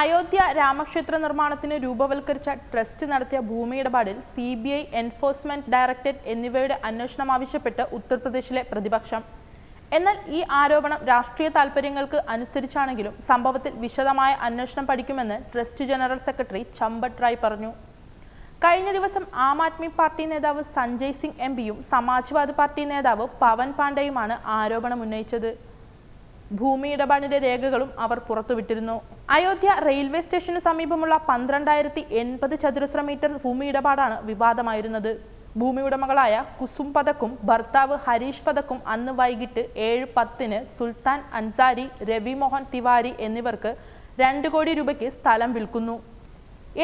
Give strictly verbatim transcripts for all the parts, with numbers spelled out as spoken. Ayodhya Ramakshetra Nirmanathinu Rupavalkkaricha Trust Nadathiya Bhoomi Idapedil, C B I Enforcement Directorate Ennivayude Anneshwanam Aavashyappettu Uttar Pradeshile Pratipaksham. എന്നാൽ ഈ ആരോപണം രാഷ്ട്രീയ താൽപര്യങ്ങൾക്ക് അനുസരിച്ചാണെങ്കിലും സംഭവത്തിൽ വിശദമായ അന്വേഷണം പഠിക്കുമെന്ന് trust general secretary Champat Rai പറഞ്ഞു. കഴിഞ്ഞ ദിവസം ആം ആദ്മി പാർട്ടി നേതാവ് സഞ്ജയ് സിംഗ് എംപിയും സമാജ്വാദി പാർട്ടി നേതാവ് പവൻ പാണ്ഡെയുമാണ് ആരോപണം ഉന്നയിച്ചത്. ഭൂമി ഇടപാടിന്റെ രേഖകളും അവർ പുറത്തുവിട്ടിരുന്നു. അയോധ്യ റെയിൽവേ സ്റ്റേഷനു സമീപമുള്ള പന്ത്രണ്ടായിരത്തി എൺപത് ചതുരശ്ര മീറ്റർ ഭൂമി ഇടപാടാണ് വിവാദമായിരുന്നത്. ഭൂമി ഉടമകളായ കുസും പതക്കും ഭർത്താവ് ഹരീഷ് പതക്കും അന്ന് വൈകിട്ട് ഏഴ് പത്തിന് സുൽത്താൻ അൻസാരി, രവി മോഹൻ തിവാരി എന്നിവർക്ക് രണ്ട് കോടി രൂപയ്ക്ക് സ്ഥലം വിൽക്കുന്നു.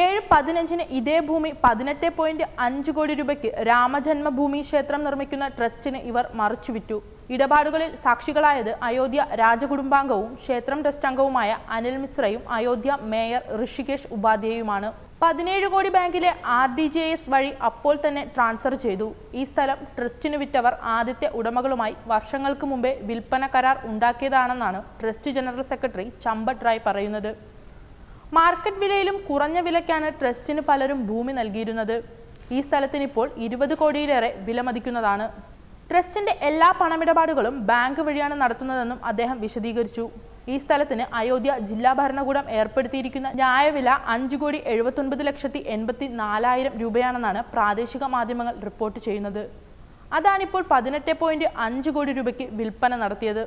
ഏഴ് പതിനഞ്ചിന് ഇതേ ഭൂമി പതിനെട്ട് പോയിന്റ് അഞ്ച് കോടി രൂപയ്ക്ക് രാമജന്മഭൂമി ക്ഷേത്രം നിർമ്മിക്കുന്ന ട്രസ്റ്റിന് ഇവർ മറിച്ചുവിറ്റു. ഇടപാടുകളിൽ സാക്ഷികളായത് അയോധ്യ രാജകുടുംബാംഗവും ക്ഷേത്രം ട്രസ്റ്റ് അംഗവുമായ അനിൽ മിശ്രയും അയോധ്യ മേയർ ഋഷികേഷ് ഉപാധ്യായുമാണ്. പതിനേഴ് കോടി ബാങ്കിലെ ആർ ഡി ജെ എസ് വഴി അപ്പോൾ തന്നെ ട്രാൻസ്ഫർ ചെയ്തു. ഈ സ്ഥലം ട്രസ്റ്റിന് വിറ്റവർ ആദ്യത്തെ ഉടമകളുമായി വർഷങ്ങൾക്ക് മുമ്പേ വിൽപ്പന കരാർ ഉണ്ടാക്കിയതാണെന്നാണ് trust general secretary Champat Rai പറയുന്നത്. മാർക്കറ്റ് വിലയിലും കുറഞ്ഞ വിലയ്ക്കാണ് ട്രസ്റ്റിന് പലരും ഭൂമി നൽകിയിരുന്നത്. ഈ സ്ഥലത്തിനിപ്പോൾ ഇരുപത് കോടിയിലേറെ വില മതിക്കുന്നതാണ്. ട്രസ്റ്റിന്റെ എല്ലാ പണമിടപാടുകളും ബാങ്ക് വഴിയാണ് നടത്തുന്നതെന്നും അദ്ദേഹം വിശദീകരിച്ചു. ഈ സ്ഥലത്തിന് അയോധ്യ ജില്ലാ ഭരണകൂടം ഏർപ്പെടുത്തിയിരിക്കുന്ന ന്യായവില അഞ്ച് കോടി എഴുപത്തി ഒൻപത് ലക്ഷത്തി എൺപത്തി നാലായിരം രൂപയാണെന്നാണ് പ്രാദേശിക മാധ്യമങ്ങൾ റിപ്പോർട്ട് ചെയ്യുന്നത്. അതാണിപ്പോൾ പതിനെട്ട് പോയിന്റ് അഞ്ച് കോടി രൂപയ്ക്ക് വിൽപ്പന നടത്തിയത്.